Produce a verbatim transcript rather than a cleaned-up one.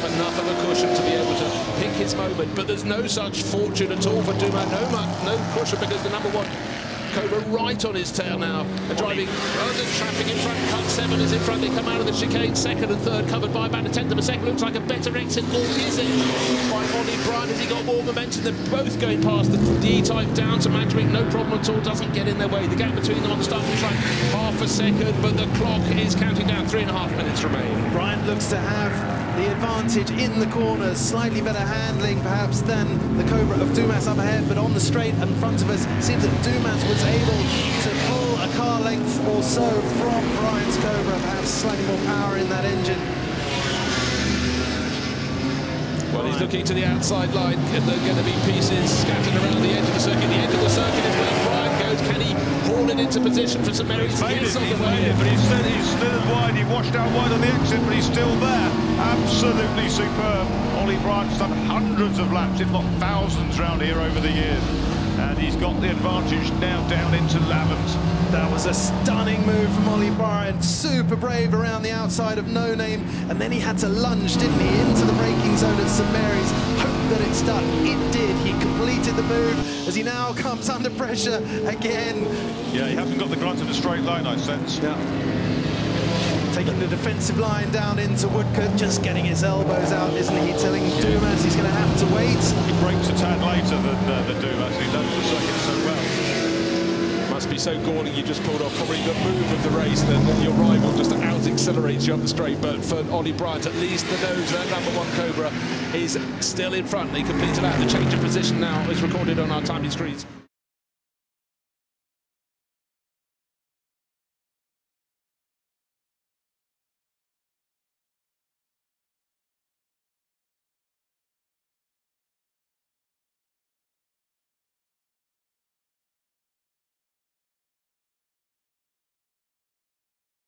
himself enough of a cushion to be able to pick his moment, but there's no such fortune at all for Dumas. No much, no cushion, because the number one Cobra right on his tail now. And driving, oh, the traffic in front, cut seven is in front. They come out of the chicane, second and third covered by about a tenth of a second. Looks like a better exit, or is it? By Olly Bryant, has he got more momentum? They're both going past the D-type down to Matchwick, no problem at all, doesn't get in their way. The gap between them on the starting track, half a second, but the clock is counting down. Three and a half minutes remain. Bryant looks to have the advantage in the corners, slightly better handling perhaps than the Cobra of Dumas up ahead, but on the straight in front of us, seems that Dumas was able to pull a car length or so from Bryant's Cobra, perhaps slightly more power in that engine. Well, he's looking to the outside line, and there are going to be pieces scattered around the edge of the circuit. The edge of the circuit is where Bryant goes. Can he haul it into position for Saint Mary's? He's made it, he's made it, but he's still, he's still wide. He washed out wide on the exit, but he's still there. Absolutely superb. Olly Bryant's done hundreds of laps, if not thousands, round here over the years. And he's got the advantage now down into Lavant. That was a stunning move from Olly Bryant. Super brave around the outside of No Name. And then he had to lunge, didn't he, into the braking zone at Saint Mary's. Hope that it stuck. It did. He completed the move as he now comes under pressure again. Yeah, he hasn't got the grunt of a straight line, I sense. Yeah. Taking the defensive line down into Woodcote, just getting his elbows out, isn't he? Telling Dumas he's going to have to wait. He breaks a tad later than uh, the Dumas. He knows the circuit so well. Must be so galling you just pulled off probably the move of the race that your rival just out accelerates you up the straight. But for Olly Bryant, at least the nose, that number one Cobra, is still in front. He completed out. The change of position now is recorded on our timely screens.